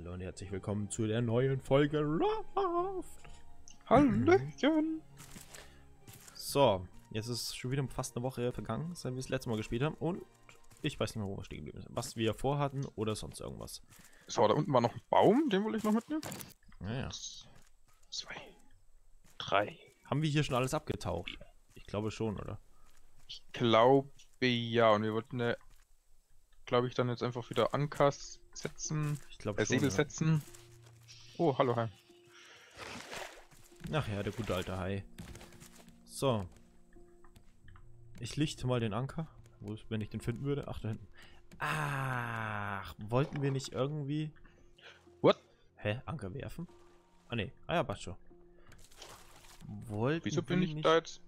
Hallo und herzlich willkommen zu der neuen Folge Raft. Hallöchen. So, jetzt ist schon wieder fast eine Woche vergangen, seit wir das letzte Mal gespielt haben. Und ich weiß nicht mehr, wo wir stehen geblieben sind. Was wir vorhatten oder sonst irgendwas. So, da unten war noch ein Baum, den wollte ich noch mitnehmen. Naja. 2, 3. Haben wir hier schon alles abgetaucht? Ich glaube schon, oder? Ich glaube ja. Und wir wollten eine, glaube ich, dann jetzt einfach wieder Anker setzen, ich glaube Segel ja. Setzen. Oh, hallo Hai. Ach ja, der gute alte Hai. So. Ich lichte mal den Anker. Wo ist, wenn ich den finden würde? Ach, da hinten. Ach, wollten wir nicht irgendwie... What? Hä? Anker werfen? Ah ne, ah ja, passt schon. Wollten wieso bin ich nicht... da jetzt...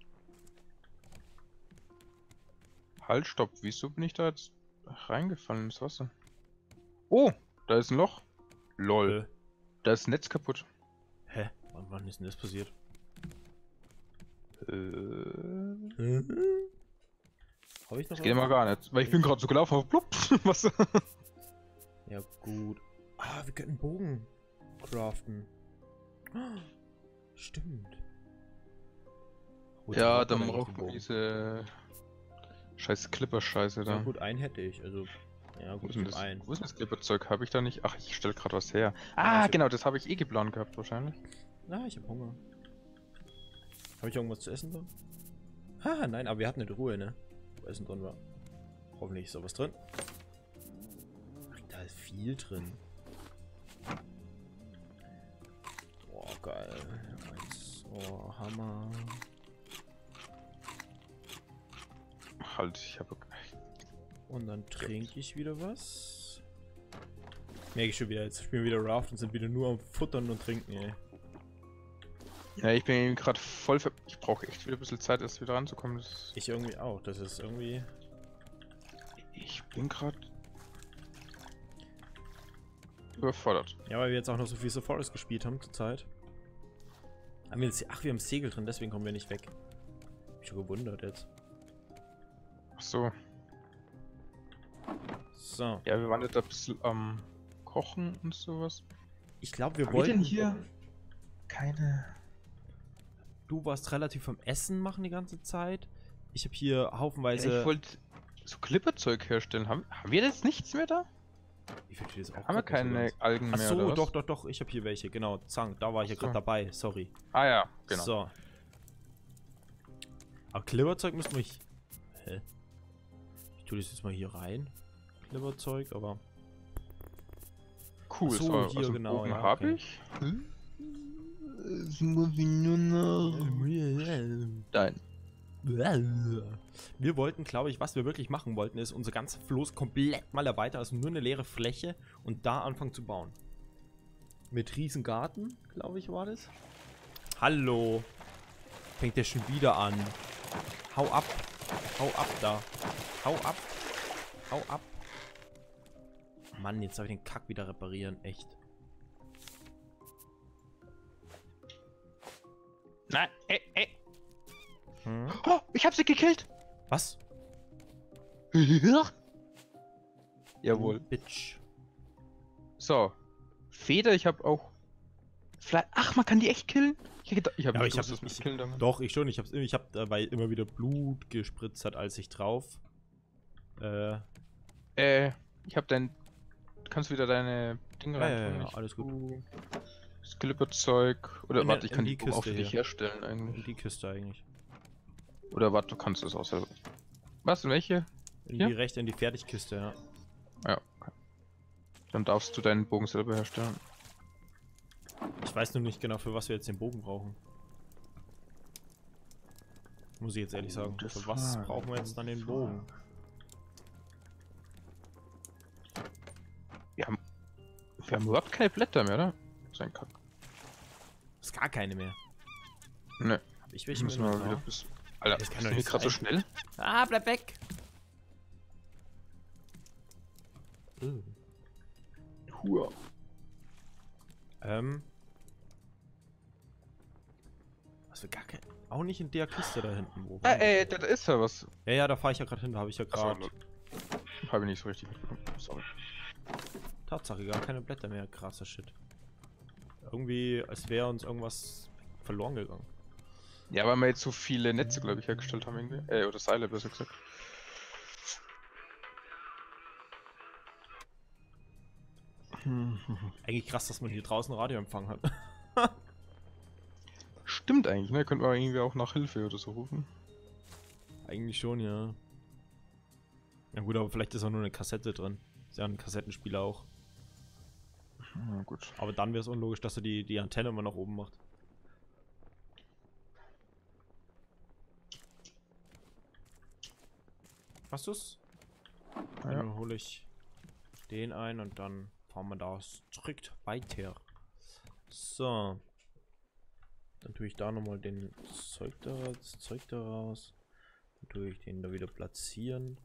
Halt, stopp, wieso bin ich da jetzt... reingefallen ins Wasser. Oh, da ist ein Loch. Lol. Da ist ein Netz kaputt. Hä? Wann ist denn das passiert? Hab ich noch das geht mal gar nicht, weil ich bin gerade so gelaufen auf Blub. Wasser. Ja gut. Ah, wir könnten Bogen craften. Stimmt. Oh, ja, dann brauchen wir diese... Scheiß Clipper-Scheiße da. Ja gut, einen hätte ich, also... Ja gut, wo ist das Clipper-Zeug? Habe ich da nicht... Ach, ich stelle gerade was her. Ah, genau, das habe ich eh geplant gehabt wahrscheinlich. Na, ich habe Hunger. Habe ich irgendwas zu essen drin? Ah, nein, aber wir hatten eine Ruhe, ne? Wo Essen drin war. Hoffentlich ist sowas drin. Ach, da ist viel drin. Boah, geil. Oh, Hammer. Halt, ich habe... Und dann trinke ich wieder was. Merke ich schon wieder, jetzt spielen wir wieder Raft und sind wieder nur am Futtern und Trinken, ey. Ja, ich bin eben gerade voll ver... Ich brauche echt wieder ein bisschen Zeit, erst wieder ranzukommen. Das ich irgendwie auch, das ist irgendwie... Ich bin gerade... überfordert. Ja, weil wir jetzt auch noch so viel The Forest gespielt haben zur Zeit. Haben wir jetzt... Ach, wir haben Segel drin, deswegen kommen wir nicht weg. Hab mich schon gewundert jetzt. So. So. Ja, wir waren jetzt ein bisschen am Kochen und sowas. Ich glaube, wir wollten hier keine... Du warst relativ vom Essen machen die ganze Zeit. Ich habe hier haufenweise... Ja, ich wollte so Clipperzeug herstellen. Haben wir jetzt nichts mehr da? Ich finde das auch. Haben wir keine Algen mehr? Achso, doch, doch, doch. Ich habe hier welche. Genau, Zank. Da war ich ja gerade dabei. Sorry. Ah ja, genau. So. Aber Clipperzeug müssen wir... Hä? Ich tue das jetzt mal hier rein. Clipperzeug, aber... Cool, so, hier also genau, ja, habe okay. Ich. Hm? Nein. Wir wollten, glaube ich, was wir wirklich machen wollten, ist unser ganzes Floß komplett mal erweitern, also nur eine leere Fläche und da anfangen zu bauen. Mit Riesengarten, glaube ich, war das. Hallo. Fängt der schon wieder an. Hau ab. Hau ab da. Hau ab. Hau ab. Mann, jetzt darf ich den Kack wieder reparieren. Echt. Nein, ey. Hm? Oh, ich hab sie gekillt. Was? Jawohl. Bitch. So. Feder, ich hab auch... Ach, man kann die echt killen? Ich hab ja, ich das nicht killen damit. Doch, ich schon. Ich hab dabei immer wieder Blut gespritzt hat, als ich drauf. Ich hab dein... Du kannst wieder deine Dinge rein. Ja, ja, alles gut. Das Clipperzeug. Oder warte, ich kann die auch für dich herstellen eigentlich. In die Kiste eigentlich. Oder warte, du kannst das auch selber. Was, in welche? In die rechte, in die Fertigkiste, ja. Ja, okay. Dann darfst du deinen Bogen selber herstellen. Ich weiß nur nicht genau, für was wir jetzt den Bogen brauchen. Muss ich jetzt ehrlich sagen. Für was brauchen wir jetzt dann den Bogen? Wir haben überhaupt keine Blätter mehr, oder? Sein Kack. Ist gar keine mehr. Ne. Ich will müssen mal wieder bis. Alter, das kann doch nicht gerade so schnell. Ah, bleib weg! Hua. Was für Kacke. Auch nicht in der Kiste da hinten. Wo da ist ja was. Ja, da fahre ich ja gerade hin, da habe ich ja gerade. Habe ich nicht so richtig mitbekommen. Sorry. Tatsache, gar keine Blätter mehr. Krasser Shit. Irgendwie, als wäre uns irgendwas verloren gegangen. Ja, weil wir jetzt so viele Netze, glaube ich, hergestellt haben irgendwie. Oder Seile, besser gesagt. Eigentlich krass, dass man hier draußen Radioempfang hat. Stimmt eigentlich, ne? Könnte man irgendwie auch nach Hilfe oder so rufen. Eigentlich schon, ja. Na gut, aber vielleicht ist auch nur eine Kassette drin. Ist ja ein Kassettenspieler auch. Na gut. Aber dann wäre es unlogisch, dass du die Antenne immer nach oben machst. Hast du's? Ja. Dann hole ich den ein und dann fahren wir da strikt weiter. So. Dann tue ich da nochmal den Zeug da raus. Dann tue ich den da wieder platzieren.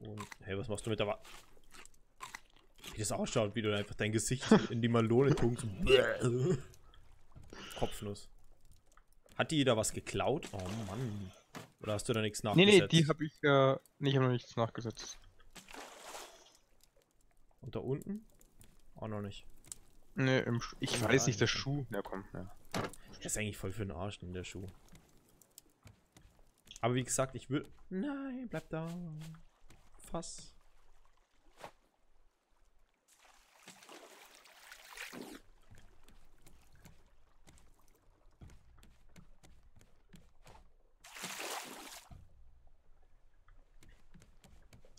Und, hey, was machst du mit der Waffe? Wie das ausschaut, wie du einfach dein Gesicht in die Malone tunkst. Kopfnuss. Hat die da was geklaut? Oh Mann. Oder hast du da nichts nachgesetzt? Nee, die habe ich ja... Nee, ich habe noch nichts nachgesetzt. Und da unten? Auch noch nicht. Nee, im Schuh. Ich weiß nicht, der Schuh. Na komm, ja. Das ist eigentlich voll für den Arsch, denn der Schuh. Aber wie gesagt, ich will... Nein, bleib da. Fass.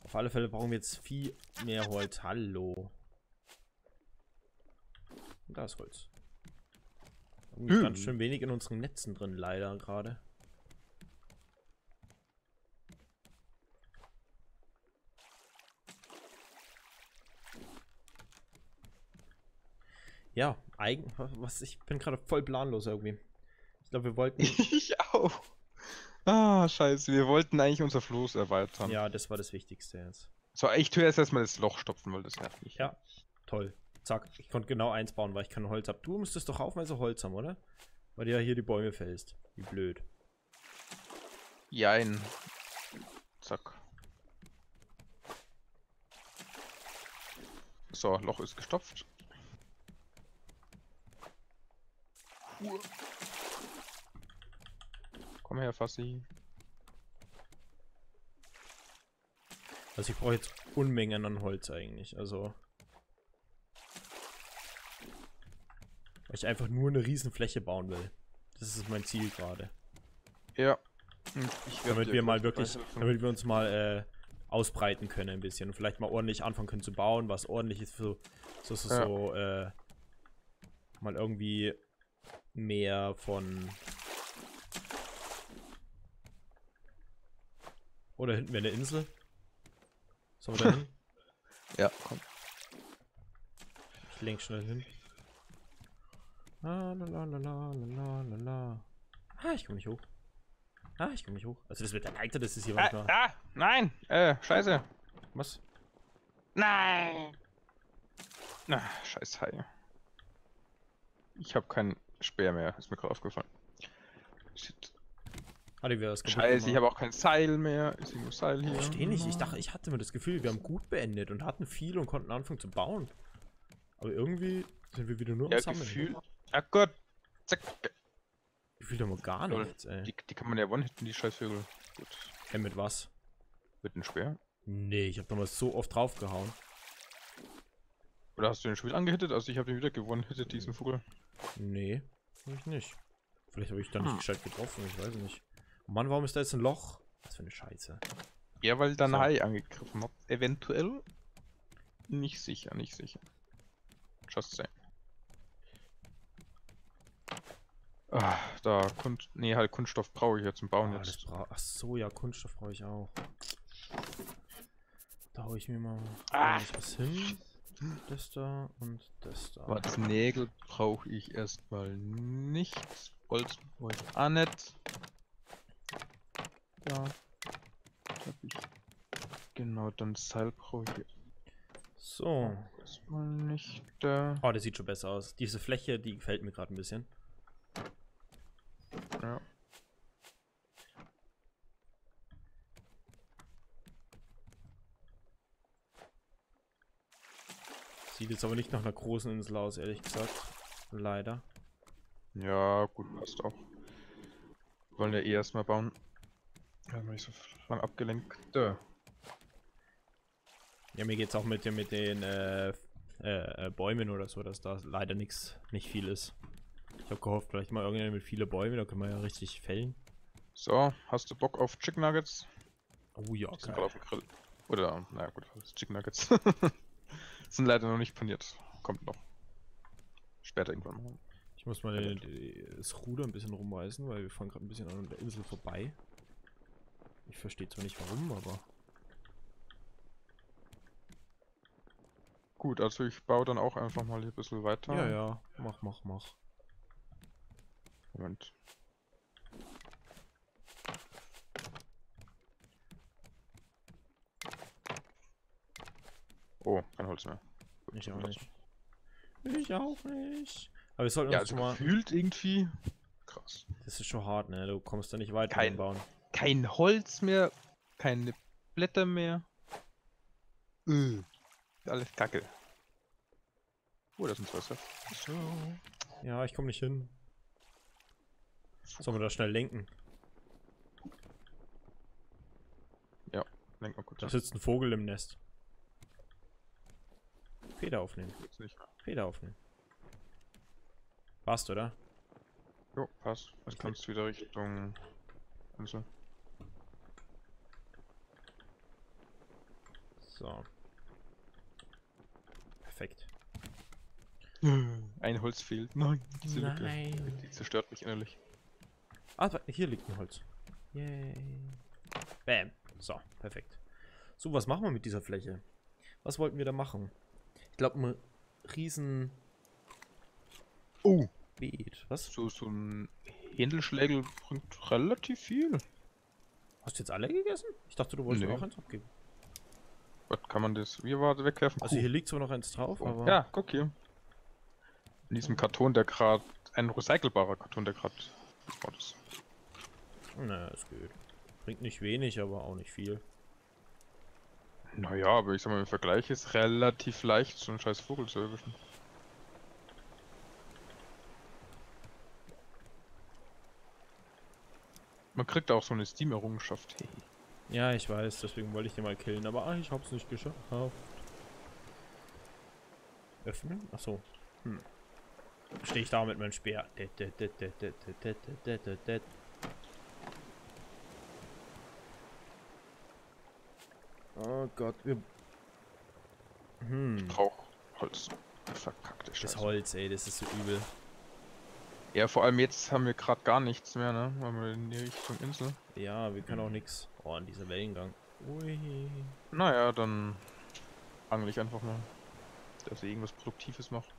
Auf alle Fälle brauchen wir jetzt viel mehr Holz. Hallo. Und da ist Holz. Irgendwie ganz schön wenig in unseren Netzen drin, leider gerade. Ja, ich bin gerade voll planlos irgendwie. Ich glaube, wir wollten... Ich auch. Ah, scheiße, wir wollten eigentlich unser Floß erweitern. Ja, das war das Wichtigste jetzt. So, ich tue jetzt erstmal das Loch stopfen, weil das nervt mich. Ja, toll. Zack, ich konnte genau eins bauen, weil ich kein Holz habe. Du müsstest doch haufenweise Holz haben, oder? Weil du ja hier die Bäume fällst. Wie blöd. Jein. Zack. So, Loch ist gestopft. Komm her, Fassi. Also ich brauche jetzt Unmengen an Holz eigentlich, also... Weil ich einfach nur eine Riesenfläche bauen will. Das ist mein Ziel gerade. Ja. Damit wir uns mal ausbreiten können ein bisschen. Und vielleicht mal ordentlich anfangen können zu bauen, was ordentlich ist für mal irgendwie mehr von... Oder hinten wäre eine Insel. Sollen wir da hin? Ja, komm. Ich lenk schnell hin. La, la, la, la, la, la, la. Ah, ich komme nicht hoch. Ah, ich komme nicht hoch. Also das wird der Alter, das ist hier was. Ah, nein! Scheiße. Was? Nein! Na, scheiß Hai. Ich habe keinen Speer mehr, ist mir gerade aufgefallen. Shit. Scheiße, ich habe auch kein Seil mehr. Ist irgendwo Seil hier? Ich verstehe nicht. Ich dachte, ich hatte mir das Gefühl, wir haben gut beendet und hatten viel und konnten anfangen zu bauen. Aber irgendwie sind wir wieder nur am Sammeln. Gefühl. Ja, gut. Zack. Gefühl haben wir gar nichts, ey. Die kann man ja one-hitten, die Scheißvögel. Gut. Hey, mit was? Mit einem Speer? Nee, ich habe damals so oft draufgehauen. Oder hast du den schon wieder angehittet? Also, ich habe den wieder gewonnen-hittet, diesen Vogel. Nee, hab ich nicht. Vielleicht habe ich da nicht gescheit getroffen, ich weiß nicht. Mann, warum ist da jetzt ein Loch? Was für eine Scheiße. Ja, weil da ein Hai angegriffen hat. Eventuell. Nicht sicher, nicht sicher. Just saying. Ah, da, Kunststoff brauche ich ja zum Bauen jetzt. Ach so, ja, Kunststoff brauche ich auch. Da hau ich mir mal was hin. Das da und das da. Was, Nägel brauche ich erstmal nicht. Holz brauche ich auch nicht. Ja, hab ich. Genau, dann Seil brauche ich. So. Erstmal nicht da. Oh, das sieht schon besser aus. Diese Fläche, die gefällt mir gerade ein bisschen. Ja. Sieht jetzt aber nicht nach einer großen Insel aus, ehrlich gesagt. Leider. Ja, gut, passt auch. Wir wollen ja eh erstmal bauen. Ja, bin ich so lang abgelenkt. Ja, mir geht's auch mit den Bäumen oder so, dass da leider nichts, nicht viel ist. Ich habe gehofft, vielleicht mal irgendeine mit viele Bäume, da können wir ja richtig fällen. So, hast du Bock auf Chicken Nuggets? Oh ja, geil. Auf dem Grill. Oder, naja gut, Chicken Nuggets. Sind leider noch nicht paniert. Kommt noch. Später irgendwann mal. Ich muss mal das Ruder ein bisschen rumreißen, weil wir fahren gerade ein bisschen an der Insel vorbei. Ich verstehe zwar nicht warum, aber... Gut, also ich baue dann auch einfach mal hier ein bisschen weiter. Ja, ja. Mach. Moment. Oh, kein Holz mehr. Ich auch nicht. Aber wir sollten uns schon mal... Gefühlt irgendwie... Krass. Das ist schon hart, ne? Du kommst da nicht weiter beim Bauen. Kein Holz mehr, keine Blätter mehr. Alles kacke. Oh, das ist ein Wasser. So. Ja, ich komme nicht hin. Sollen wir da schnell lenken? Ja, lenken wir kurz. Da sitzt ein Vogel im Nest. Feder aufnehmen. Feder aufnehmen. Passt, oder? Jo, passt. Jetzt kommst du wieder Richtung Insel. So. Perfekt. Ein Holz fehlt. Nein, diese Lücke. Die zerstört mich innerlich. Ah, hier liegt ein Holz. Yay. Bam. So, perfekt. So, was machen wir mit dieser Fläche? Was wollten wir da machen? Ich glaube, ein riesen... Oh! Beet. Was? So ein Händelschlägel bringt relativ viel. Hast du jetzt alle gegessen? Ich dachte, du wolltest mir auch eins abgeben. Was kann man das? Wir waren wegwerfen. Also hier liegt zwar noch eins drauf, aber... Ja, guck hier. In diesem Karton, der gerade... Ein recycelbarer Karton, der gerade... Oh, das... Na, ist gut. Bringt nicht wenig, aber auch nicht viel. Naja, aber ich sag mal, im Vergleich ist relativ leicht, so einen scheiß Vogel zu erwischen. Man kriegt auch so eine Steam-Errungenschaft. Ja, ich weiß, deswegen wollte ich den mal killen, aber ich hab's nicht geschafft. Öffnen? Achso. Hm. Stehe ich da mit meinem Speer. Oh Gott, wir... Ich brauch Holz. Verkackte Scheiße. Das Holz, ey, das ist so übel. Ja, vor allem jetzt haben wir gerade gar nichts mehr, ne? Weil wir in die Richtung Insel. Ja, wir können auch nichts. Oh, an dieser Wellengang. Ui. Naja, dann angle ich einfach mal, dass wir irgendwas Produktives machen.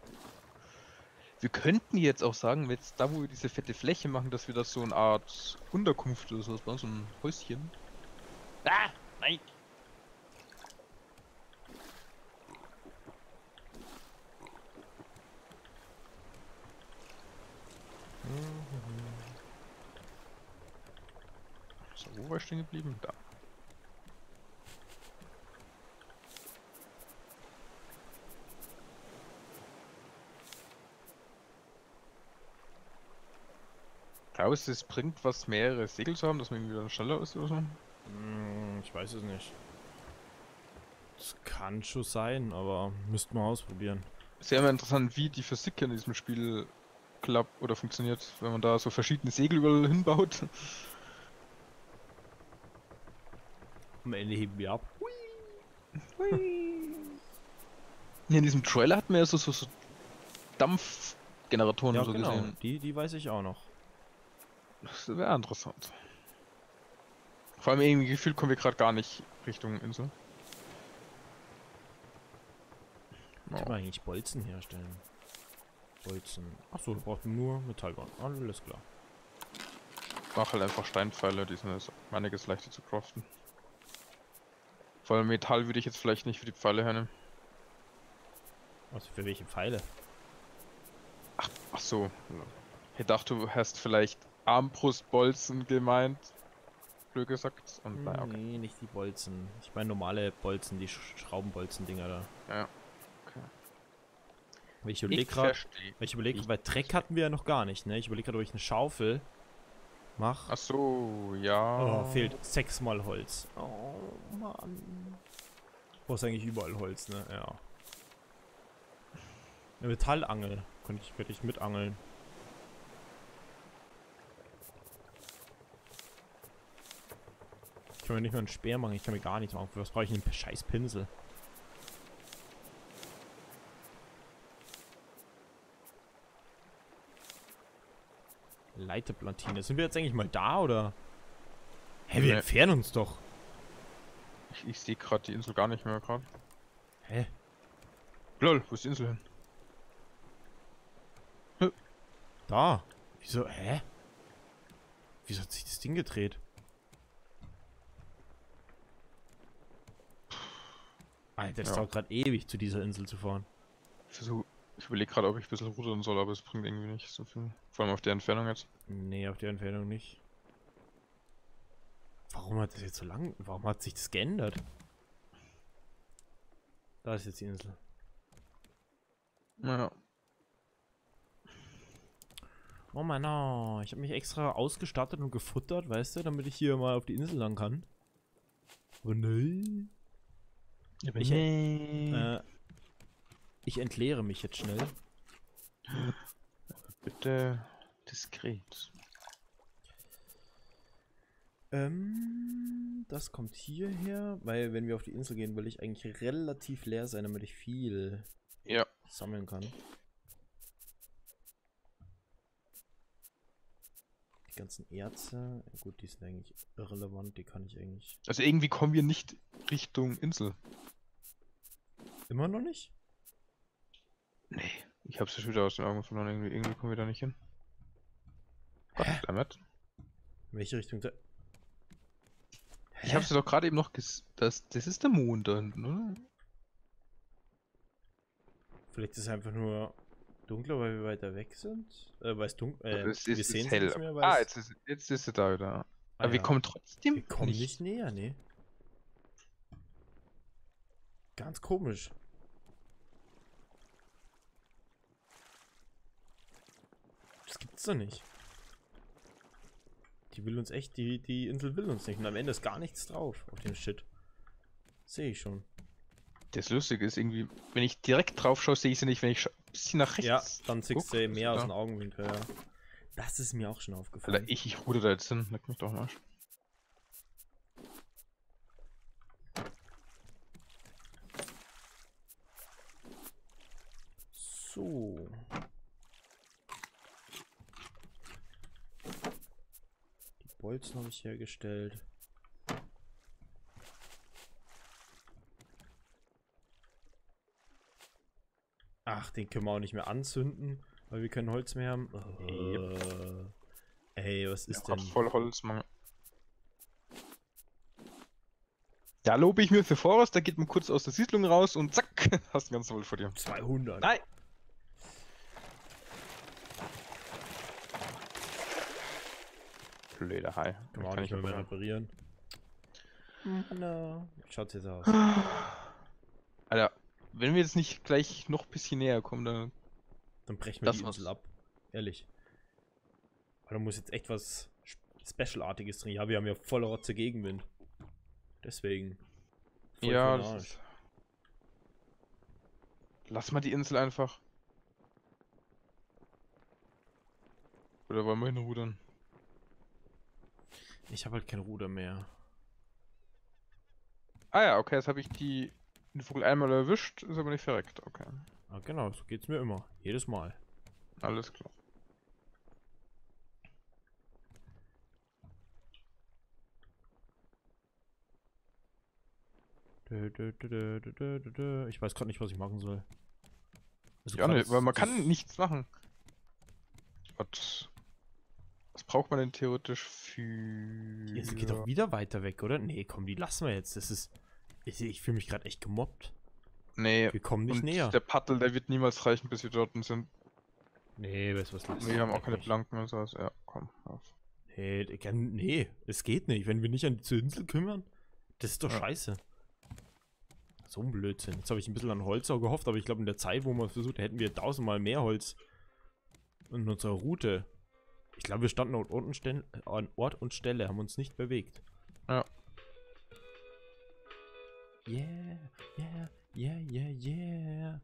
Wir könnten jetzt auch sagen, jetzt da, wo wir diese fette Fläche machen, dass wir das so eine Art Unterkunft oder sowas bauen, so ein Häuschen. Ah, nein! So, wo war ich stehen geblieben? Da. Glaubst du, es bringt was, mehrere Segel zu haben, dass man irgendwie dann schneller ist oder so? Ich weiß es nicht. Das kann schon sein, aber müssten wir ausprobieren. Sehr interessant, wie die Physik in diesem Spiel klappt oder funktioniert, wenn man da so verschiedene Segel überall hinbaut. Am Ende heben wir ab. Hui. Hui. In diesem Trailer hatten wir ja so Dampfgeneratoren, ja, so genau. Gesehen. Die weiß ich auch noch. Das wäre interessant. Vor allem irgendwie gefühlt kommen wir gerade gar nicht Richtung Insel. Ich kann eigentlich Bolzen herstellen. Bolzen. Achso, wir brauchen nur Metallbahn. Alles klar. Ich mache halt einfach Steinpfeile, die sind jetzt einiges leichter zu craften. Vor allem Metall würde ich jetzt vielleicht nicht für die Pfeile hernehmen. Also für welche Pfeile? Ach so. Ich dachte, du hast vielleicht Armbrustbolzen gemeint. Blöd gesagt. Und naja, okay. Nee, nicht die Bolzen. Ich meine normale Bolzen, die Schraubenbolzen-Dinger da. Ja, okay. Ich überlege gerade, weil Dreck hatten wir ja noch gar nicht, ne? Ich überlege gerade, ob ich eine Schaufel mache. Ach so, ja. Oh, fehlt 6 mal Holz. Oh, Mann. Du brauchst eigentlich überall Holz, ne? Ja. Eine Metallangel könnte ich mitangeln. Ich kann mir nicht mal einen Speer machen, ich kann mir gar nichts machen. Für was brauche ich einen scheiß Pinsel? Leiterplatine. Sind wir jetzt eigentlich mal da, oder? Hä, wir entfernen uns doch. Ich sehe gerade die Insel gar nicht mehr gerade. Hä? Lol, wo ist die Insel hin? Hä? Da. Wieso? Hä? Wieso hat sich das Ding gedreht? Alter, das dauert gerade ewig, zu dieser Insel zu fahren. Ich überlege gerade, ob ich ein bisschen rudern soll, aber es bringt irgendwie nicht so viel. Vor allem auf der Entfernung jetzt. Nee, auf der Entfernung nicht. Warum hat das jetzt so lang... Warum hat sich das geändert? Da ist jetzt die Insel. Naja. Oh Mann, oh. Ich habe mich extra ausgestattet und gefuttert, weißt du, damit ich hier mal auf die Insel lang kann. Oh nee. Ich entleere mich jetzt schnell. Bitte diskret. Das kommt hierher, weil wenn wir auf die Insel gehen, will ich eigentlich relativ leer sein, damit ich viel sammeln kann. Die ganzen Erze, gut, die sind eigentlich irrelevant, die kann ich eigentlich... Also irgendwie kommen wir nicht Richtung Insel. Immer noch nicht? Nee, ich hab's schon wieder aus den Augen verloren, irgendwie kommen wir da nicht hin. Damit. In welche Richtung da? Ich hab's doch gerade eben noch das ist der Mond da hinten, oder? Vielleicht ist es einfach nur dunkler, weil wir weiter weg sind? Weil es dunkel ist. Wir sehen es nicht mehr, weil jetzt ist es da wieder. Aber wir kommen trotzdem nicht. Wir kommen nicht näher, ne? Ganz komisch. Das gibt's doch nicht. Die will uns echt, die Insel will uns nicht. Und am Ende ist gar nichts drauf auf dem Shit. Sehe ich schon. Das Lustige ist irgendwie, wenn ich direkt drauf schaue, sehe ich sie nicht. Wenn ich ein bisschen nach rechts... Ja, dann siehst du mehr aus dem Augenwinkel. Ja. Das ist mir auch schon aufgefallen. Alter, ich ruder da jetzt hin. Leck mich doch mal. So. Die Bolzen habe ich hergestellt. Ach, den können wir auch nicht mehr anzünden, weil wir kein Holz mehr haben. Ey, was ist denn? Voll Holz, Mann. Da lobe ich mir für Forest, da geht man kurz aus der Siedlung raus und zack, hast du ganz voll vor dir. 200. Nein! Blöder Hai. Kann man auch nicht mehr reparieren. Hallo. Schaut jetzt aus. Alter, wenn wir jetzt nicht gleich noch ein bisschen näher kommen, dann brechen wir die Insel ab. Ehrlich. Aber da muss jetzt echt was Specialartiges drin. Ja, wir haben ja volle Rotze Gegenwind. Deswegen. Ja, lass mal die Insel einfach. Oder wollen wir hinrudern? Ich habe halt kein Ruder mehr. Ah ja, okay, jetzt habe ich den Vogel einmal erwischt, ist aber nicht verreckt, okay. Ah genau, so geht's mir immer, jedes Mal. Alles klar. Ich weiß gerade nicht, was ich machen soll. Also ja, ne, weil man kann nichts machen. Gott. Was braucht man denn theoretisch für... Die Insel geht doch wieder weiter weg, oder? Nee, komm, die lassen wir jetzt. Das ist... Ich fühle mich gerade echt gemobbt. Nee. Wir kommen nicht näher. Der Paddel, der wird niemals reichen, bis wir dort sind. Nee, weißt du was? Wir haben auch keine Planken und sowas. Ja, komm. Auf. Nee, es geht nicht. Wenn wir nicht an die Insel kümmern, das ist doch scheiße. So ein Blödsinn. Jetzt habe ich ein bisschen an Holz auch gehofft, aber ich glaube in der Zeit, wo wir es versucht, hätten wir 1000-mal mehr Holz in unserer Route. Ich glaube, wir standen an Ort und Stelle, haben uns nicht bewegt. Ja. Yeah, yeah, yeah, yeah, yeah.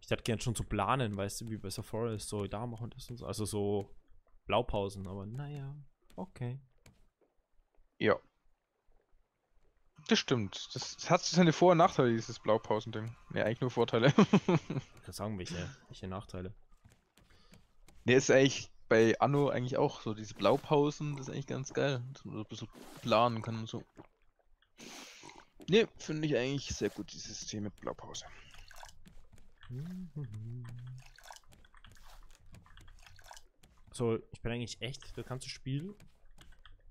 Ich hätte gern schon zu planen, weißt du, wie bei The Forest, so da machen das und so. Also so Blaupausen, aber naja, okay. Ja. Das stimmt. Das hat seine Vor- und Nachteile, dieses Blaupausen-Ding. Ja, eigentlich nur Vorteile. Ich kann sagen, welche Nachteile. Ne, ist eigentlich bei Anno eigentlich auch so. Diese Blaupausen, das ist eigentlich ganz geil. Dass man so ein bisschen planen kann und so. Ne, finde ich eigentlich sehr gut, dieses System mit Blaupause. So, ich bin eigentlich echt, das ganze Spiel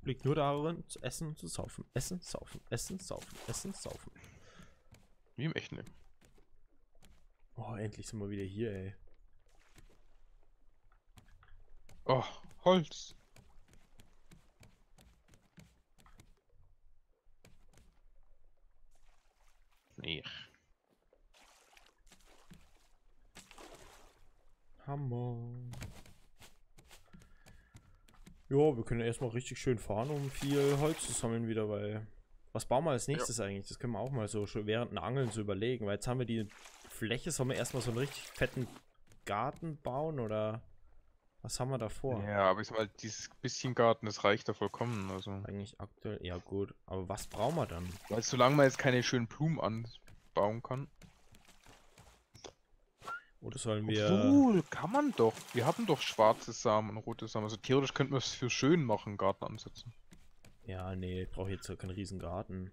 liegt nur darin, zu essen und zu saufen. Essen, saufen, essen, saufen, essen, saufen. Wie im echten Leben. Oh, endlich sind wir wieder hier, ey. Oh, Holz. Nee. Hammer. Jo, wir können erstmal richtig schön fahren, um viel Holz zu sammeln wieder, weil... Was bauen wir als nächstes eigentlich? Das können wir auch mal so schon während dem Angeln zu überlegen, weil jetzt haben wir die Fläche, sollen wir erstmal so einen richtig fetten Garten bauen oder... Was haben wir da vor? Ja, aber ich sag mal, dieses bisschen Garten, das reicht da vollkommen, also... Eigentlich aktuell, ja gut, aber was brauchen wir dann? Weil solange man jetzt keine schönen Blumen anbauen kann... Oder sollen wir... Obwohl, kann man doch. Wir haben doch schwarze Samen und rote Samen. Also theoretisch könnten wir es für schön machen, Garten ansetzen. Ja, nee, ich brauche jetzt ja keinen riesen Garten.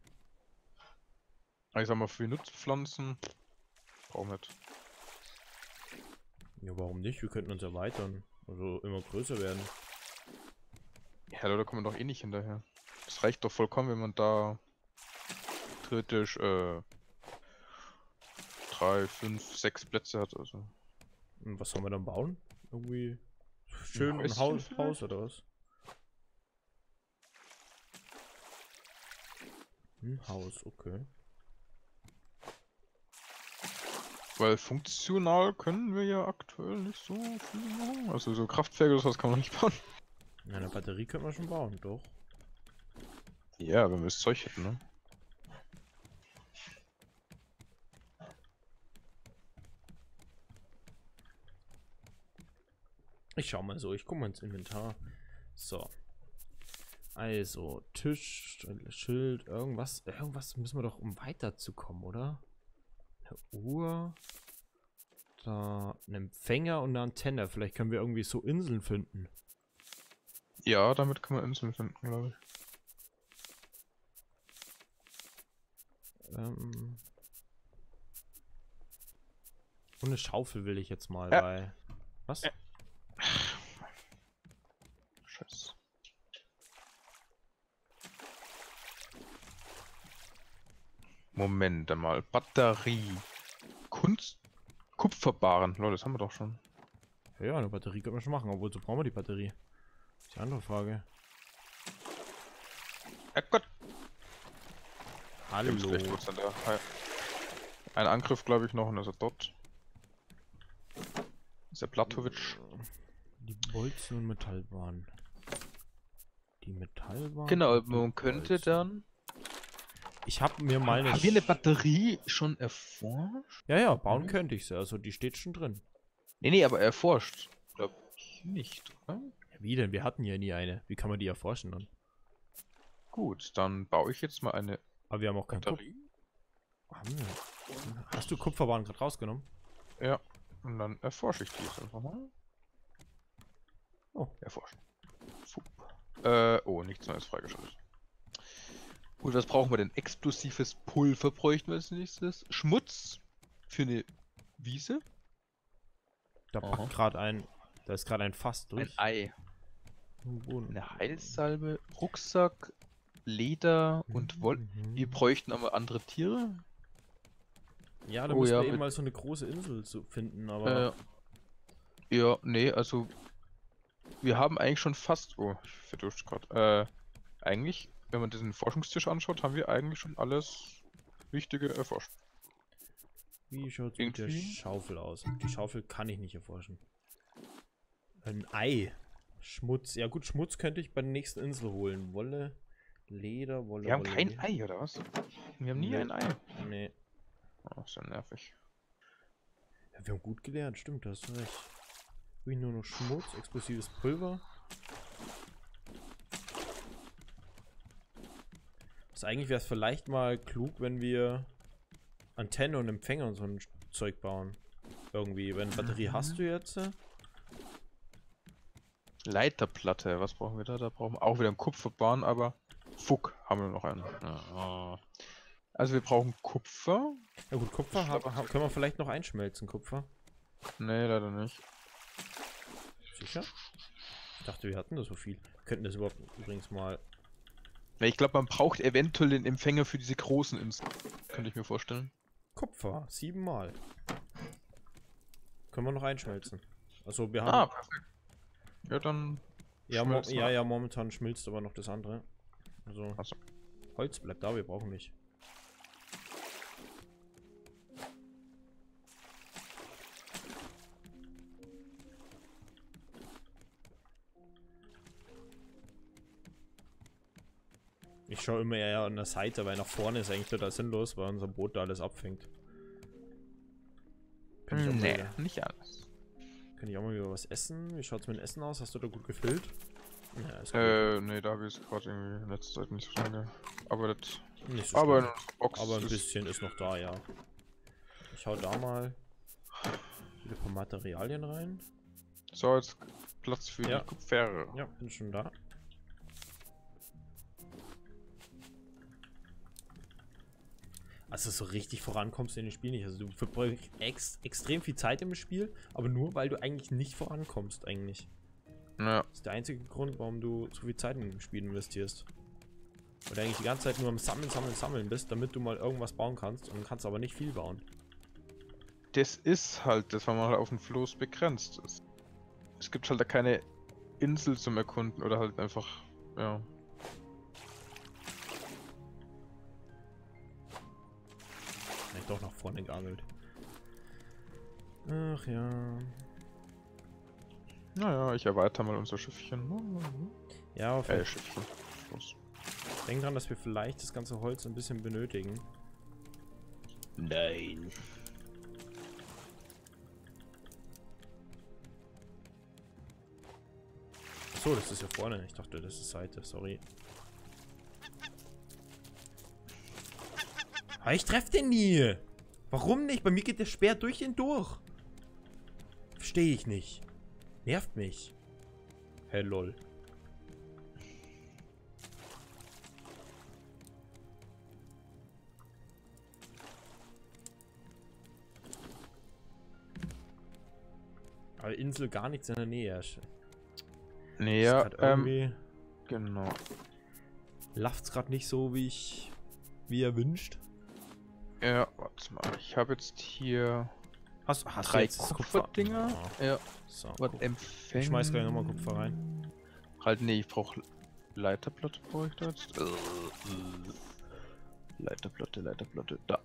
Ich sag mal, für Nutzpflanzen... Brauchen wir nicht. Ja, warum nicht? Wir könnten uns erweitern. Also immer größer werden. Ja, da kommen wir doch eh nicht hinterher. Das reicht doch vollkommen, wenn man da... theoretisch, 3, 5, 6 Plätze hat, also. Und was sollen wir dann bauen? Irgendwie schön ein Haus oder was? Ein Haus, okay. Weil funktional können wir ja aktuell nicht so viel machen. Also so Kraftwerke oder sowas kann man nicht bauen. Na, eine Batterie können wir schon bauen, doch. Ja, wenn wir das Zeug hätten, ne? Ich schau mal so, ich guck mal ins Inventar. So. Also, Tisch, Schild, irgendwas. Irgendwas müssen wir doch, um weiterzukommen, oder? Eine Uhr. Da ein Empfänger und eine Antenne. Vielleicht können wir irgendwie so Inseln finden. Ja, damit können wir Inseln finden, glaube ich. Und eine Schaufel will ich jetzt mal, weil... Was? Ja. Scheiße. Moment einmal. Batterie. Kunst. Kupferbaren. Leute, das haben wir doch schon. Ja, eine Batterie können wir schon machen. Aber wozu brauchen wir die Batterie? Das ist die andere Frage. Ja, Gott. Hallo. Ein Angriff, glaube ich, noch. Und also dort. Ist der Platovic. Die Bolzen und Metallbahn. Die Metallbahn. Genau, man könnte Bolzen. Dann. Ich habe mir meine. Haben wir eine Batterie schon erforscht? Ja, bauen könnte ich sie. Also die steht schon drin. Nee, aber erforscht. Glaub ich nicht, oder? Ja, wie denn? Wir hatten ja nie eine. Wie kann man die erforschen dann? Gut, dann baue ich jetzt mal eine. Aber wir haben auch keine Batterie. Hast du Kupferbahn gerade rausgenommen? Ja. Und dann erforsche ich die jetzt einfach mal. Oh, erforschen. Oh, nichts Neues freigeschaltet. Gut, was brauchen wir denn? Explosives Pulver bräuchten wir als nächstes. Schmutz für eine Wiese. Da packt gerade ein. Da ist gerade ein Fass durch. Ein Ei. Eine Heilsalbe, Rucksack, Leder und Wolle. Wir bräuchten aber andere Tiere. Ja, da müssen wir eben mal so eine große Insel zu finden, aber... ja, nee, also... Wir haben eigentlich schon fast... Oh, ich verdurste gerade. Eigentlich, wenn man diesen Forschungstisch anschaut, haben wir eigentlich schon alles Wichtige erforscht. Wie schaut es mit der Schaufel aus? Die Schaufel kann ich nicht erforschen. Ein Ei. Schmutz. Ja gut, Schmutz könnte ich bei der nächsten Insel holen. Wolle, Leder, Wolle. Wir haben kein Ei, oder was? Wir haben nie ein Ei. Nee. Oh, ist ja nervig. Ja, wir haben gut gelernt, stimmt, das ist recht. Wie nur noch Schmutz, explosives Pulver. Also eigentlich wäre es vielleicht mal klug, wenn wir Antenne und Empfänger und so ein Zeug bauen. Irgendwie, wenn Batterie hast du jetzt. Leiterplatte, was brauchen wir da? Da brauchen wir auch wieder einen Kupferbahn, aber fuck, haben wir noch einen. Also wir brauchen Kupfer. Ja gut, Kupfer können wir vielleicht noch einschmelzen, Kupfer. Nee, leider nicht. Sicher? Ich dachte, wir hatten da so viel. Wir könnten das überhaupt übrigens mal... Ja, ich glaube, man braucht eventuell den Empfänger für diese großen Inseln. Könnte ich mir vorstellen. Kupfer, 7-mal. Können wir noch einschmelzen. Also wir haben... Ah, perfekt. Ja, dann... Ja, momentan schmilzt aber noch das andere. Also... Achso. Holz bleibt da, wir brauchen nicht. Ich schaue immer eher an der Seite, weil nach vorne ist eigentlich total sinnlos, weil unser Boot da alles abfängt. Nee, nicht alles. Kann ich auch mal wieder was essen? Wie schaut es mit dem Essen aus? Hast du da gut gefüllt? Ja, ist gut. Nee, da habe ich es gerade irgendwie in letzter Zeit nicht so lange. Aber das... Nicht so aber, ein bisschen ist noch da, ja. Ich hau da mal wieder ein paar Materialien rein. So, jetzt Platz für die Kupfer. Ja, bin schon da. Also so richtig vorankommst du in dem Spiel nicht. Also du verbrauchst extrem viel Zeit im Spiel, aber nur weil du eigentlich nicht vorankommst eigentlich. Ja. Das ist der einzige Grund, warum du so viel Zeit in dem Spiel investierst. Weil du eigentlich die ganze Zeit nur am Sammeln bist, damit du mal irgendwas bauen kannst und kannst aber nicht viel bauen. Das ist halt, dass man mal auf dem Floß begrenzt ist. Es gibt halt da keine Insel zum Erkunden oder halt einfach, ja... Doch nach vorne geangelt. Ach ja. Naja, ich erweitere mal unser Schiffchen. Ja, auf jeden Fall. Denk dran, dass wir vielleicht das ganze Holz ein bisschen benötigen. Nein. Achso, das ist ja vorne. Ich dachte, das ist Seite. Sorry. Ich treffe den nie. Warum nicht? Bei mir geht der Speer durch den durch. Verstehe ich nicht. Nervt mich. Hey, lol. Aber Insel gar nichts in der Nähe. Nee, ja, genau. Läuft's gerade nicht so, wie erwünscht. Ja, warte mal. Ich habe jetzt hier hast drei Kupferdinger. Oh. Ja. So, ich schmeiß gleich nochmal Kupfer rein. Halt, nee, ich brauche Leiterplatte, brauche ich da jetzt. Leiterplatte, da.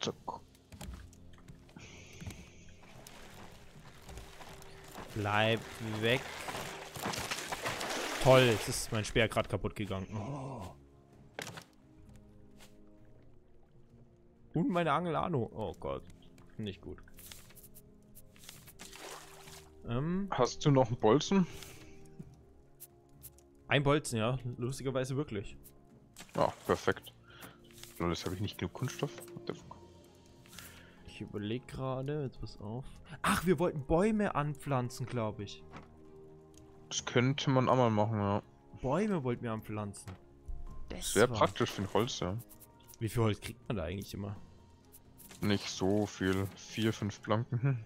Zack. Bleib weg. Toll, jetzt ist mein Speer gerade kaputt gegangen. Oh. Und meine Angel Anno. Oh Gott. Nicht gut. Hast du noch einen Bolzen? Ein Bolzen, ja. Lustigerweise wirklich. Ja, perfekt. Das habe ich nicht genug Kunststoff. Ich überlege gerade. Jetzt pass auf. Ach, wir wollten Bäume anpflanzen, glaube ich. Das könnte man auch mal machen, ja. Bäume wollten wir anpflanzen. Das wäre praktisch für ein Holz, ja. Wie viel Holz kriegt man da eigentlich immer? Nicht so viel. 4, 5 Planken.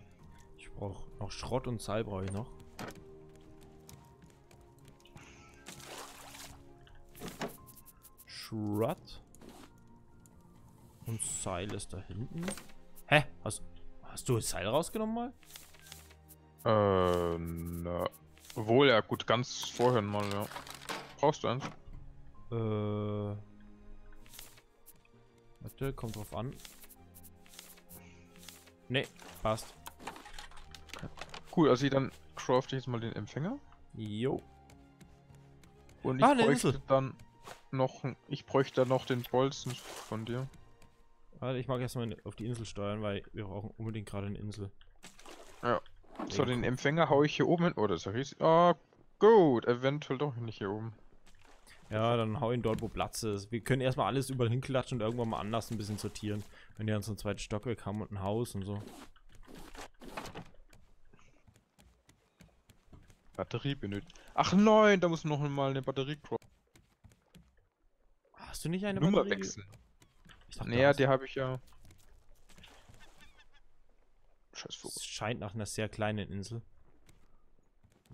Ich brauche noch Schrott und Seil brauche ich noch. Schrott. Und Seil ist da hinten. Hä? Hast du das Seil rausgenommen mal? Na. Obwohl, ja gut, ganz vorhin mal, ja. Brauchst du eins? Warte, kommt drauf an. Nee, passt. Cool, also dann crafte ich jetzt mal den Empfänger. Jo. Und ich bräuchte dann noch, ich bräuchte dann noch den Bolzen von dir. Also ich mag erstmal auf die Insel steuern, weil wir brauchen unbedingt gerade eine Insel. Ja. So, den Empfänger hau ich hier oben hin. Oder sorry. Ah, gut. Eventuell doch nicht hier oben. Ja, dann hau ihn dort, wo Platz ist. Wir können erstmal alles überall hinklatschen und irgendwann mal anders ein bisschen sortieren. Wenn die uns so einen zweiten Stockwerk haben und ein Haus und so. Batterie benötigt. Ach nein, da muss noch mal eine Batterie droppen. Hast du nicht eine Nummer Batterie? Wechseln. Naja, die habe ich ja. Scheiß Vogel. Es scheint nach einer sehr kleinen Insel.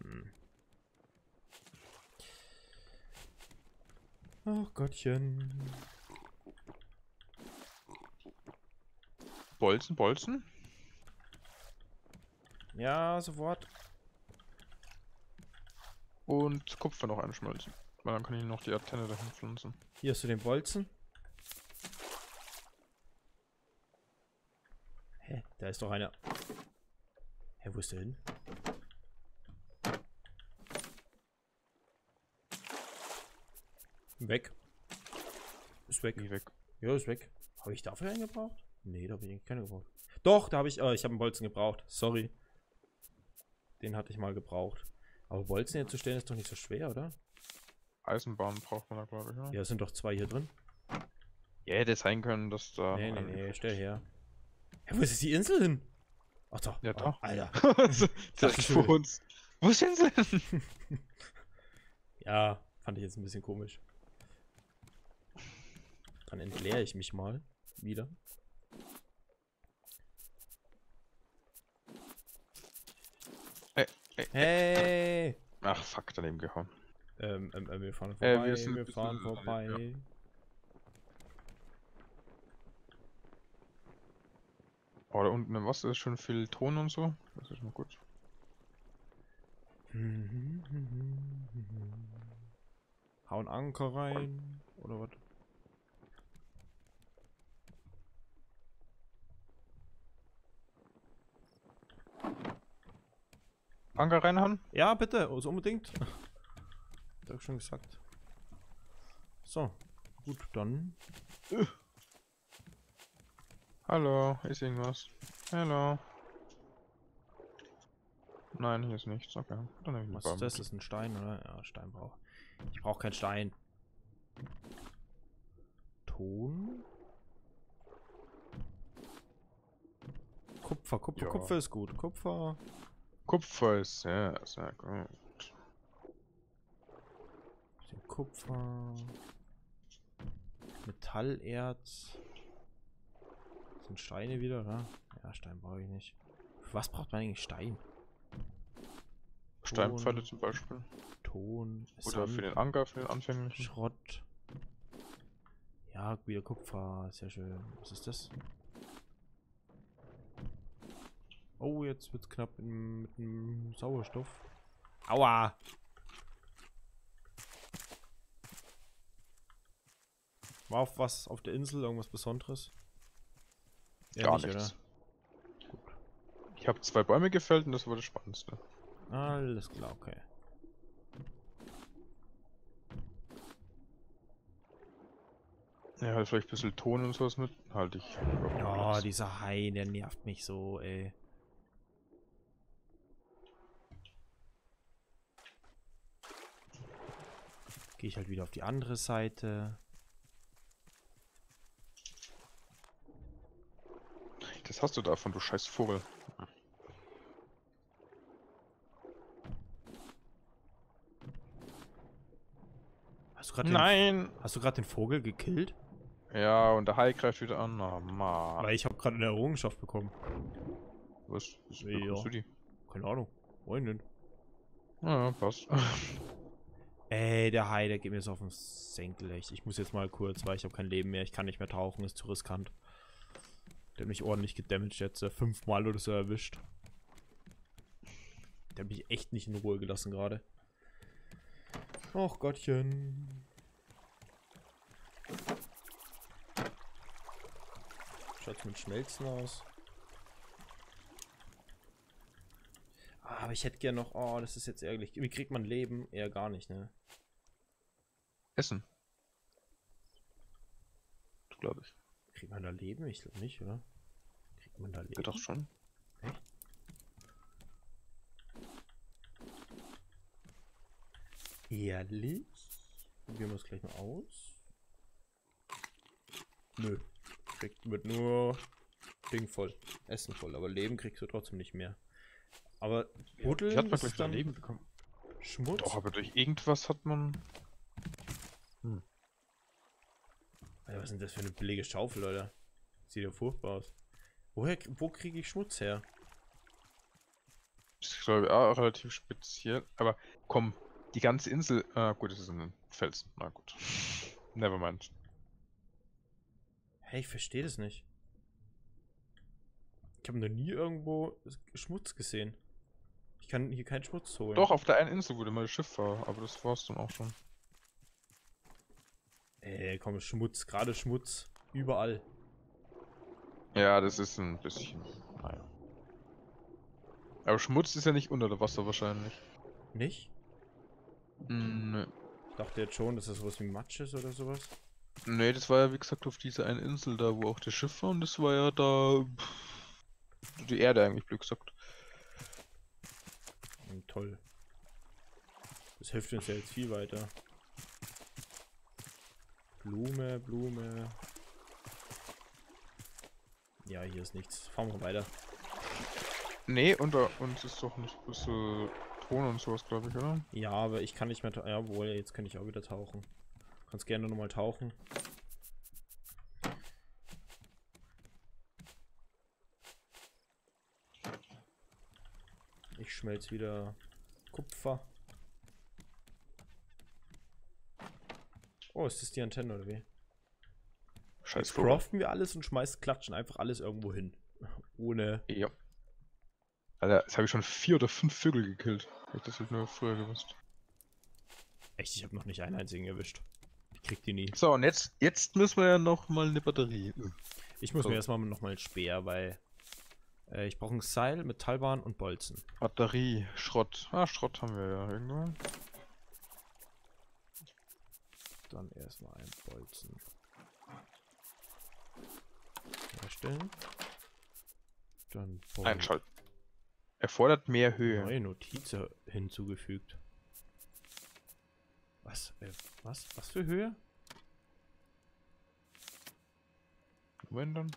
Hm. Oh Gottchen. Bolzen, Bolzen? Ja, sofort. Und Kupfer noch einschmelzen. Weil dann kann ich noch die Antenne dahin pflanzen. Hier hast du den Bolzen. Hä? Da ist doch einer. Hä, wo ist der hin? Weg. Ist weg. Nicht weg. Ja, ist weg. Habe ich dafür einen gebraucht? Nee, da habe ich keinen gebraucht. Doch, da habe ich. Ich habe einen Bolzen gebraucht. Sorry. Den hatte ich mal gebraucht. Aber Bolzen herzustellen ist doch nicht so schwer, oder? Eisenbahnen braucht man da, glaube ich, ja. Ja, es sind doch zwei hier drin. Ja, hätte es sein können, dass da... Nee, nee, nee, stell her. Ja, wo ist jetzt die Insel hin? Ach doch. Ja, doch. Alter. Direkt vor uns. Wo ist die Insel hin? Ja, fand ich jetzt ein bisschen komisch. Dann entleere ich mich mal. Wieder. Hey! Ach, fuck, daneben gehauen. Wir fahren vorbei, wir fahren vorbei. Ja. Oh, da unten im Wasser ist schon viel Ton und so. Das ist mal gut. Hau einen Anker rein, oder was? Anker reinhauen? Ja, bitte, also unbedingt. Hab ich schon gesagt. So, gut, dann. Hallo, ist irgendwas? Hallo. Nein, hier ist nichts. Okay, dann nehme ich mal. Was ist das? Das ist ein Stein, oder? Ja, Stein brauche ich. Ich brauche keinen Stein. Ton. Kupfer, Kupfer, ja. Kupfer ist gut. Kupfer. Kupfer ist sehr, sehr gut. Kupfer. Metallerz. Das sind Steine wieder, oder? Ja, Stein brauche ich nicht. Für was braucht man eigentlich Stein? Steinpfeile zum Beispiel. Ton. Oder Sand. Für den Anker, für den anfänglichen. Schrott. Ja, wieder Kupfer. Sehr schön. Was ist das? Oh, jetzt wird's knapp mit dem Sauerstoff. Aua! War auf was auf der Insel? Irgendwas Besonderes? Eher gar nicht, nichts. Oder? Gut. Ich habe 2 Bäume gefällt und das war das Spannendste. Alles klar, okay. Ja, halt vielleicht ein bisschen Ton und sowas mit. Halt ich. Ja, dieser Hai, der nervt mich so, ey. Gehe ich halt wieder auf die andere Seite. Das hast du davon, du scheiß Vogel. Hast du gerade nein! Hast du gerade den Vogel gekillt? Ja, und der Hai greift wieder an. Oh Mann. Weil ich habe gerade eine Errungenschaft bekommen. Was bekommst du die? Keine Ahnung. Freundin. Ja, passt. Ey, der Hai, der geht mir so auf den Senkel, echt. Ich muss jetzt mal kurz, weil ich habe kein Leben mehr. Ich kann nicht mehr tauchen, ist zu riskant. Der hat mich ordentlich gedamaged jetzt. 5-mal oder so erwischt. Der hat mich echt nicht in Ruhe gelassen gerade. Och Gottchen. Schaut's mit Schmelzen aus. Aber ich hätte gerne noch, oh, das ist jetzt ehrlich. Wie kriegt man Leben? Eher gar nicht, ne? Essen. Glaube ich. Kriegt man da Leben? Ich glaube nicht, oder? Kriegt man da Leben? Ja, doch schon. Echt? Ehrlich? Probieren wir es gleich mal aus. Nö. Kriegt wird nur Ding voll. Essen voll. Aber Leben kriegst du trotzdem nicht mehr. Aber Buddeln, ja, ich hatte gleich dann Leben bekommen. Schmutz? Doch, aber durch irgendwas hat man... Hm. Alter, was sind das für eine billige Schaufel, Leute? Sieht ja furchtbar aus. Wo kriege ich Schmutz her? Ich glaube, ja, relativ speziell. Aber komm, die ganze Insel... Ah, gut, das ist ein Felsen. Na gut. Nevermind. Hey, ich verstehe das nicht. Ich habe noch nie irgendwo Schmutz gesehen. Ich kann hier keinen Schmutz holen. Doch, auf der einen Insel, wo du mal das Schiff war. Aber das war's dann auch schon. Ey, komm, Schmutz, gerade Schmutz, überall. Ja, das ist ein bisschen, naja. Aber Schmutz ist ja nicht unter dem Wasser wahrscheinlich. Nicht? Nö. Ich dachte jetzt schon, dass das sowas wie Matsch ist oder sowas. Nee, das war ja wie gesagt auf dieser einen Insel da, wo auch das Schiff war und das war ja da... Pff, die Erde eigentlich, blöd gesagt. Toll. Das hilft uns ja jetzt viel weiter. Blume, Blume. Ja, hier ist nichts. Fahren wir weiter. Nee, unter uns ist doch ein bisschen Ton und sowas, glaube ich, oder? Ja, aber ich kann nicht mehr tauchen. Jawohl, jetzt kann ich auch wieder tauchen. Kannst gerne nochmal tauchen. Ich schmelze wieder Kupfer. Oh, ist das die Antenne oder wie? Scheiß Vogel. Craften wir alles und klatschen einfach alles irgendwo hin. Ohne. Ja. Alter, jetzt habe ich schon 4 oder 5 Vögel gekillt. Ich das hätte nur früher gewusst. Echt, ich habe noch nicht einen einzigen erwischt. Ich krieg die nie. So, und jetzt müssen wir ja nochmal eine Batterie. Ich muss mir erstmal nochmal einen Speer, weil ich brauche ein Seil, Metallbahn und Bolzen. Batterie, Schrott. Ah, Schrott haben wir ja irgendwann. Dann erstmal ein Bolzen. Herstellen. Dann Bolzen. Einschalten. Erfordert mehr Höhe. Neue Notiz hinzugefügt. Was? Was für Höhe? Wenn dann?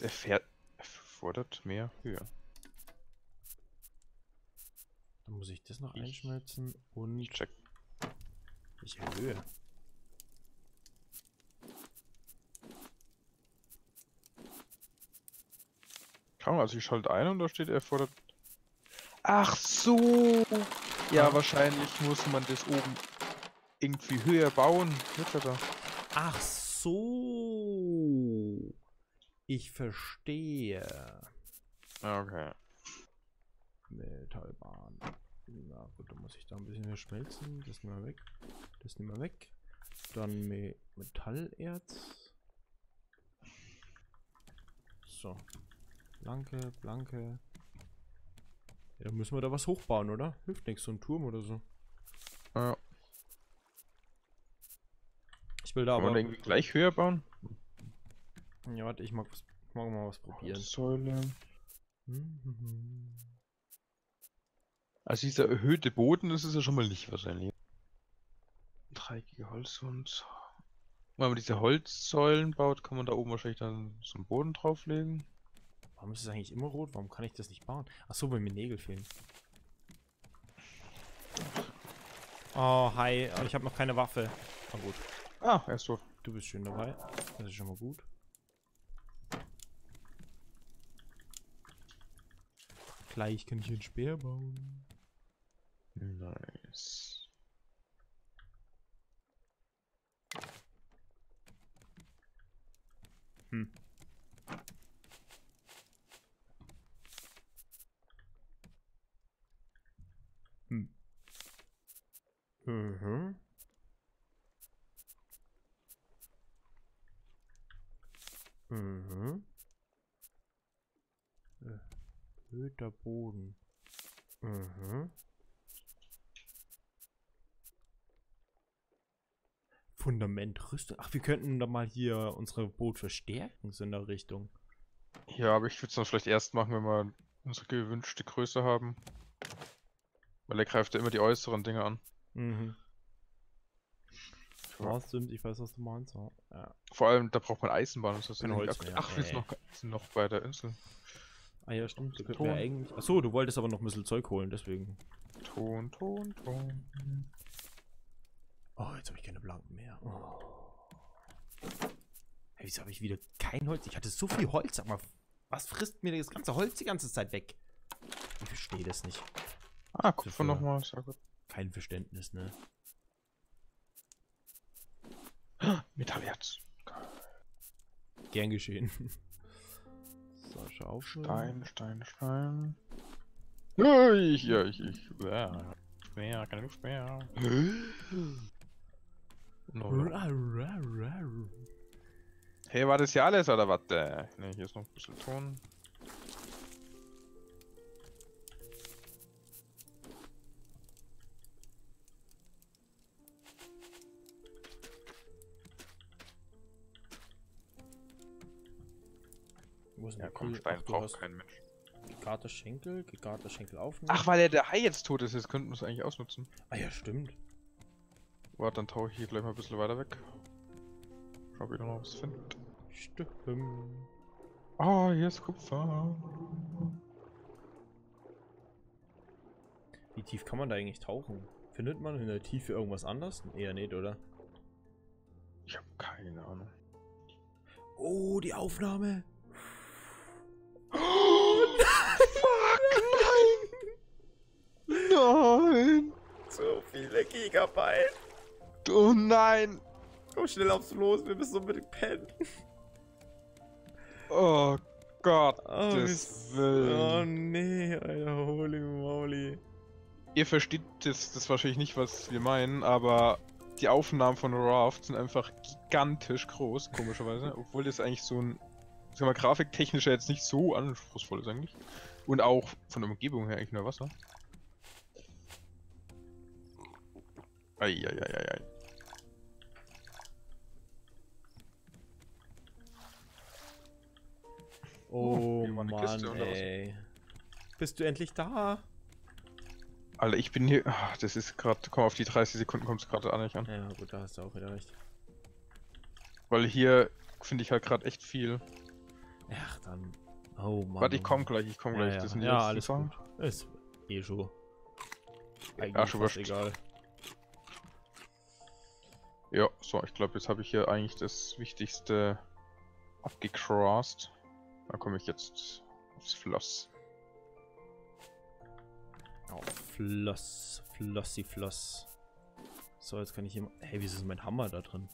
Was erfordert mehr Höhe? Dann muss ich das noch einschmelzen und check. Ich erhöhe. Kann, also ich schalte ein und da steht erfordert. Ach so! Ja, wahrscheinlich muss man das oben irgendwie höher bauen. Ach so! Ich verstehe. Okay. Metallbahn. Na gut, dann muss ich da ein bisschen mehr schmelzen. Das nehmen wir weg. Das nehmen wir weg. Dann Metallerz. So. Blanke, blanke. Ja, dann müssen wir da was hochbauen, oder? Hilft nichts, so ein Turm oder so. Ja. Ich will da aber... Wollen wir irgendwie gleich höher bauen? Ja, warte, ich mag mal was probieren. Säule. Mhm. Also dieser erhöhte Boden, das ist ja schon mal nicht wahrscheinlich. Dreieckige Holz und... Wenn man diese Holzsäulen baut, kann man da oben wahrscheinlich dann so einen Boden drauflegen. Warum ist es eigentlich immer rot? Warum kann ich das nicht bauen? Achso, weil mir Nägel fehlen. Oh, hi. Ich habe noch keine Waffe. Na gut. Ah, erst so. Du bist schön dabei. Das ist schon mal gut. Gleich kann ich hier einen Speer bauen. Nice. Hm. Hm. Mhm. Mhm. Öder Boden. Mhm. Fundament, Rüstung. Ach, wir könnten da mal hier unsere Boot verstärken, so in der Richtung. Ja, aber ich würde es dann vielleicht erst machen, wenn wir unsere gewünschte Größe haben. Weil er greift ja immer die äußeren Dinge an. Mhm. Ja, stimmt, ich weiß, was du meinst. Ja. Vor allem, da braucht man Eisenbahn und so. Ach, wir sind noch bei der Insel. Ah ja, stimmt. Wir eigentlich... Achso, du wolltest aber noch ein bisschen Zeug holen, deswegen. Ton. Oh, jetzt habe ich keine Planken mehr. Oh. Hey, wieso habe ich wieder kein Holz? Ich hatte so viel Holz, sag mal. Was frisst mir das ganze Holz die ganze Zeit weg? Ich verstehe das nicht. Ah, guck mal nochmal. Kein Verständnis, ne? Metallherz. Gern geschehen. So, schau auf. Stein. Ich. Mehr, keine Luft mehr. Hey, war das hier alles oder was? Ne, hier ist noch ein bisschen Ton. Ja, komm, Stein braucht kein Mensch. Gegarter Schenkel aufnehmen. Ach, weil der Hai jetzt tot ist, jetzt könnten wir es eigentlich ausnutzen. Ah ja, stimmt. Warte, dann tauche ich hier gleich mal ein bisschen weiter weg. Schau, ob ich noch was finde. Stimmt. Ah, hier ist Kupfer. Wie tief kann man da eigentlich tauchen? Findet man in der Tiefe irgendwas anders? Eher nicht, oder? Ich habe keine Ahnung. Oh, die Aufnahme! Nein! So viele Gigabyte! Oh nein! Komm schnell aufs Los, wir müssen unbedingt pennen! Oh Gott! Oh, nee, Alter, holy moly! Ihr versteht das wahrscheinlich nicht, was wir meinen, aber die Aufnahmen von Raft sind einfach gigantisch groß, komischerweise, obwohl das eigentlich so ein, sagen wir mal, grafiktechnisch ja jetzt nicht so anspruchsvoll ist eigentlich. Und auch von der Umgebung her eigentlich nur Wasser. Eieieiei. Oh Mann, ey. Bist du endlich da? Alter, ich bin hier... Ach, das ist gerade... Komm, auf die 30 Sekunden kommt es gerade nicht an. Ja gut, da hast du auch wieder recht. Weil hier finde ich halt gerade echt viel. Ach dann... Oh Mann. Warte, ich komm gleich, Ja. Das sind ja alles gut. Ist eh schon. Eigentlich ist egal. Ja, so, ich glaube, jetzt habe ich hier eigentlich das Wichtigste abgecrossed. Da komme ich jetzt aufs Floss. Auf Floss, Flossi Floss. So, jetzt kann ich hier... Hey, wieso ist mein Hammer da drin?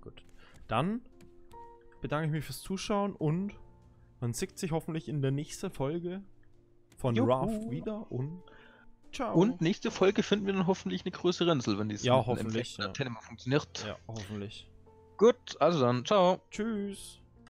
Gut. Dann bedanke ich mich fürs Zuschauen und man sieht sich hoffentlich in der nächsten Folge von Raft wieder und... Ciao. Und nächste Folge finden wir dann hoffentlich eine größere Insel, wenn diese Antenne mal funktioniert. Ja, hoffentlich. Gut, also dann, ciao. Tschüss.